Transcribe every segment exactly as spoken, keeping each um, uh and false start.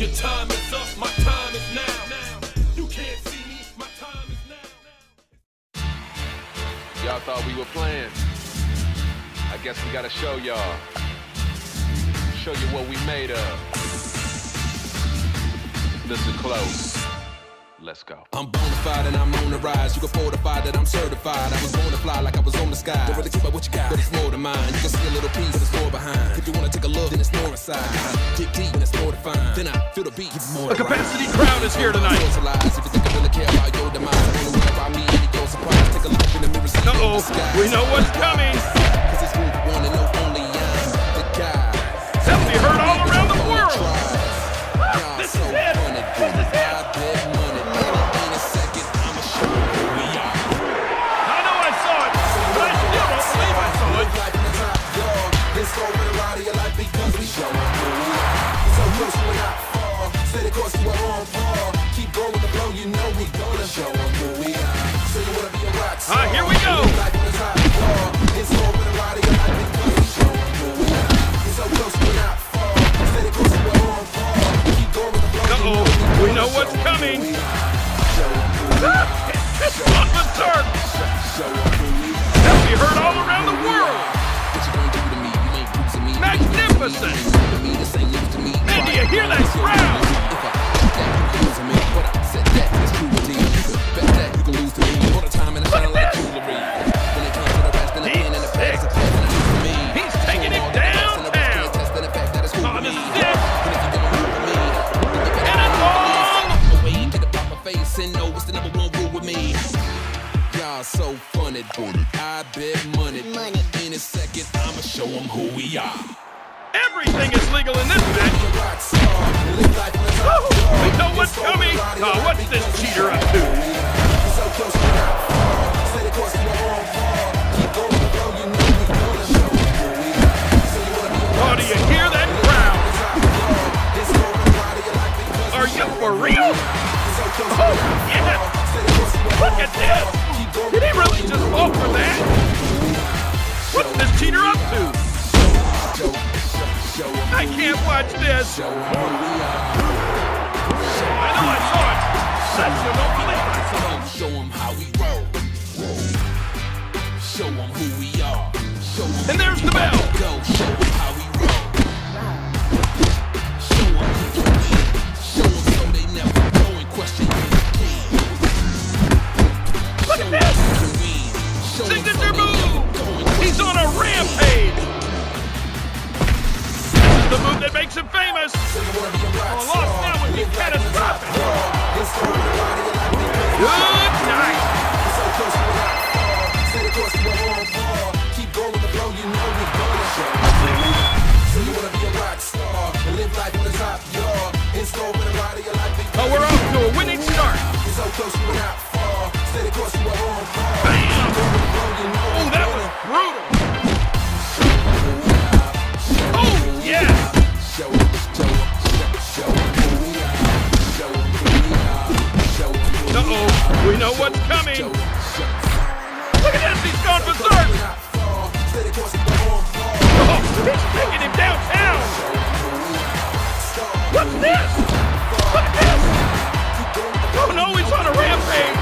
Your time is up, my time is now. You can't see me, my time is now. Y'all thought we were playing. I guess we gotta show y'all. Show you what we made of. Listen close. Let's go. I'm bonafide and I'm on the rise. You can fortify that I'm certified. I was born to fly like I was on the sky. Don't really care about what you got, but it's more than mine. You can see a little piece that's more behind. If you want to take a look, then it's more inside. I dig deep and it's more defined. Then I feel the beat. It's more. A capacity rise. Crowd is here tonight. If you think I really care about your demise, I don't about me and your surprise. Take a look in the mirror. Uh-oh, we know what's coming. Because it's really one and no only I'm the guy. That'll be heard all around the world. Ah, this is it. This is it. Ah, here we go. Uh-oh, we know what's coming. It's on the turn. That'll be heard all around the world. Magnificent. Man, do you hear that crowd? So funny, funny. I bet money. money. In a second, I'ma show them who we are. Everything is legal in this bitch. We know what's coming. Oh, what's this cheater up to? Oh, do you hear that crowd? Are you for real? Oh, yeah. Look at this. Did he really just fall for that? What's this cheater up to? I can't watch this. I know I saw it. Such a don't believe myself. Show them how we roll. Show them who we are. Show them. And there's the bell. Show them how we roll. Show them who we are. Show them so they never go and question you. Signature move! He's on a rampage! This is the move that makes him famous! A loss now would be catastrophic! Good night! Oh, we're off to a winning start! Bam! Oh, that was brutal! Oh, yeah! Uh-oh, we know what's coming! Look at this, he's gone berserk! Oh, he's taking him downtown! What's this? Look at this! Oh no, he's on a rampage!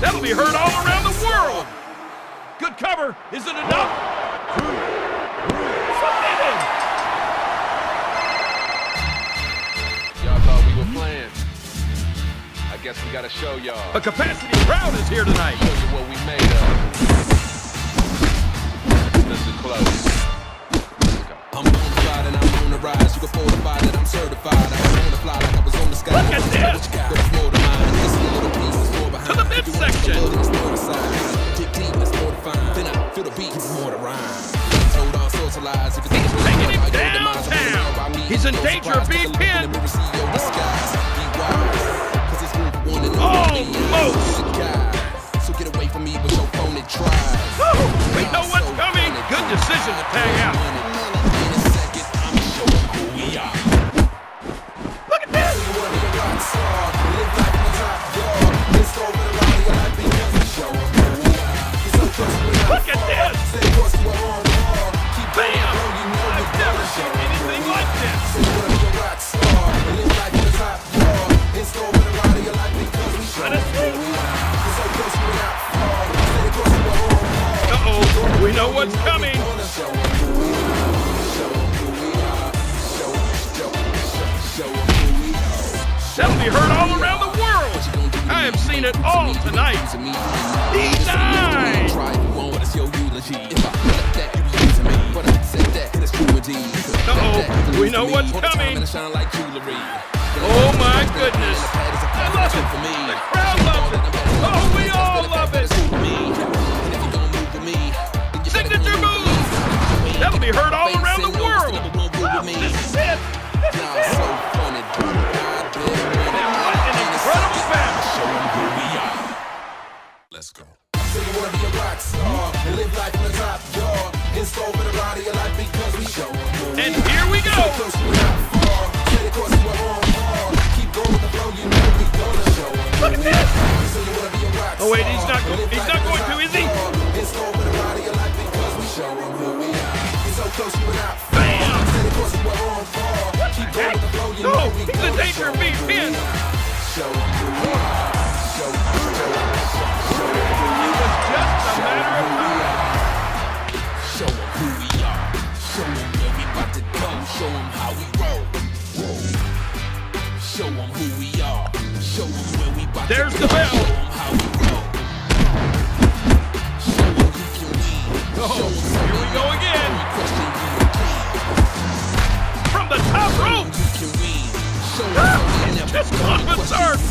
That'll be heard all around the world. Good cover. Is it enough? Y'all thought we were playing. I guess we gotta show y'all. A capacity crowd is here tonight. Show you what we made of. Listen close. I'm bonafide and I'm on the rise. You can fortify that I'm certified. I was on the fly like I was on the sky. Look at this. There's more to mine. This little piece. To the midsection. Then I feel the beat more to rhyme. He's taking him downtown. He's in danger of being pinned. Almost. So get away from me with your phone and try. We know what's coming. Good decision to tag out. In a second, I'm showing who we are. Look at this. seen it all tonight. D nine! Uh-oh, we know what's coming. Oh my goodness. I love it. The crowd loves it. Oh, we all love it. Signature move. That'll be heard all around the world. Oh, this is it. This is it. Let's go. So you wanna be a rock star and live life on the top, y'all. It's over the ride of your life because we show up. And here we go. Look at this. Oh wait, he's not going. He's not going to, is he? It's over the ride of your life because we show up who we are. You're so close, you were not far. What the heck? No, he's a danger of being pinned. Show up who we are. Show them who we are. Show them where we about to go. Show them how we roll. Whoa. Show them who we are. Show them where we about to go. There's the bell. Show them how we roll. Show them who can lead. Oh, here we go again. From the top rope. Ah, just caught with surf.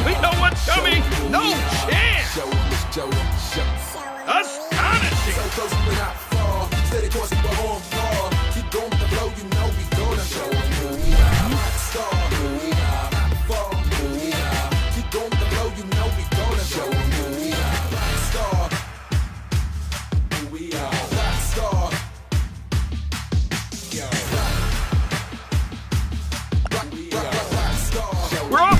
We know what's coming. No chance. Astonishing. So close we not fall. Steady course we on fall. Keep going with the flow, you know we gonna show them who we are. Rockstar, who we are. Not fall, who we are. Keep going with the flow, you know we gonna show them who we are. Rockstar, who we are. Rockstar, yo. Rock, rock, rock, rockstar. We're off.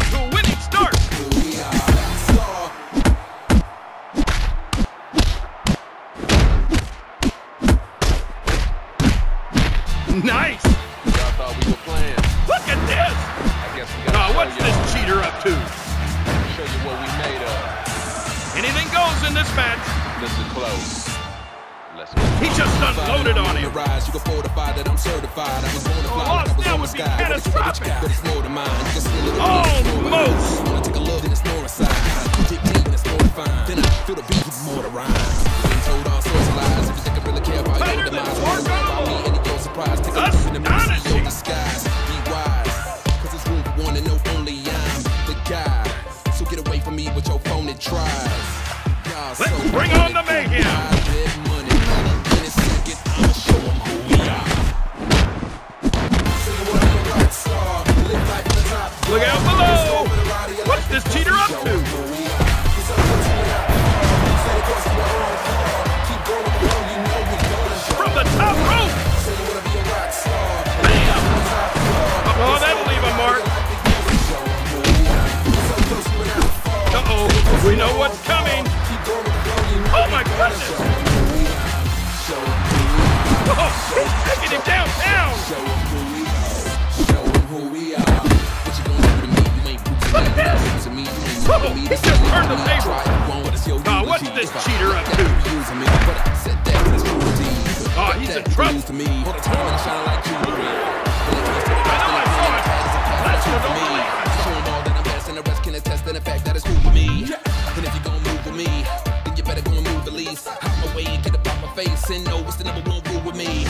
Nice! Y'all thought we were playing. Look at this! I guess we gotta oh, what's this cheater up to? Show you what we made of. Anything goes in this match. This is close. Let's go. He just unloaded on him. Rise, you can fortify that I'm certified. I was born to fly. Lost now would be catastrophic. Almost! You wanna take a look in this north side. Dig deep in this north fine. Then I feel the beat with more to rhyme. Been told all sorts of lies. If you think I really care about your demise, astonishing. Be wise, cause it's room for one and no only I'm the guy. So get away from me with your phone and tries. Let's bring on the mayhem. Show them who we are. Look out below. What's this cheater up to? From the top rope. Oh, that'll leave a mark. Uh-oh, we know what's coming. Oh, my goodness. Oh, he's taking him downtown. Look at this. Oh, he just turned the table. Oh, what's this cheater up to? Oh, he's a trump. Show them all that I'm best, and the rest can attest to the fact that it's cool with me. And if you're gonna move with me, then you better gonna move the least. Hop away and get up off my face, and know it's the number one rule with me.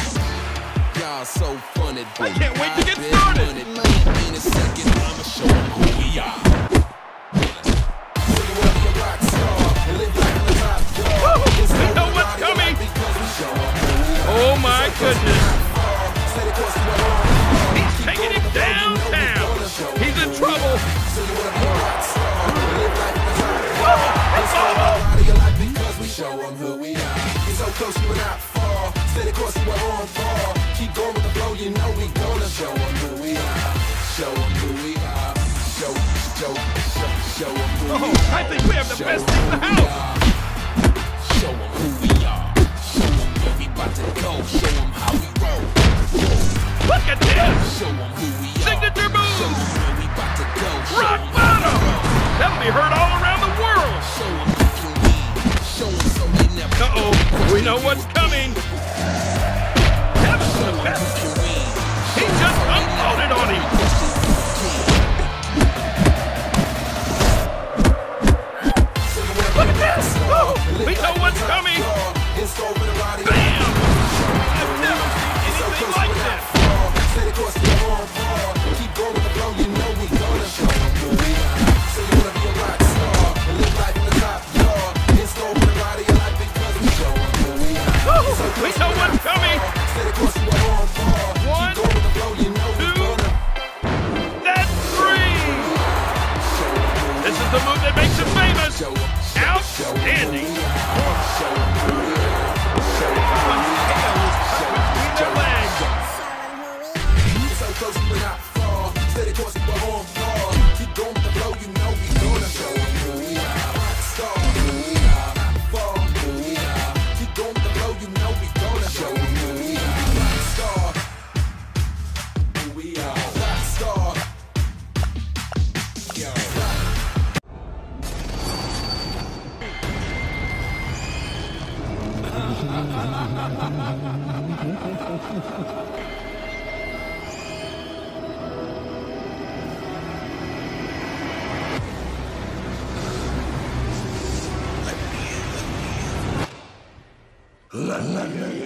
Y'all so funny, dude. I can't wait to get started. In a second, I'ma show them who we are. We know what's coming. Oh my goodness. He's taking it downtown. He's in trouble. Because we show them who we are. He's so close, you would not fall. Steady course, you were on fall. Keep going with the Oh, I think we have the best in the house. Show them who we are. Show them where we about to go. Show them how we roll. Look at this. Show them who we are. Signature moves. Show them where we about to go. Rock bottom. That'll be heard all around the world. Show them who you need. Show them so we never. Uh-oh. We know what's coming. That's the best. He just unloaded on him. We know what's coming! Bam! I've never seen anything like that! Keep going with the flow, you know we gonna show them who we are. So you wanna be a rock star and live life in the top floor. It's over the ride of your life because we show them who we are. We know what's coming! One, two, that's three! This is the move that makes him famous! Outstanding! La la la.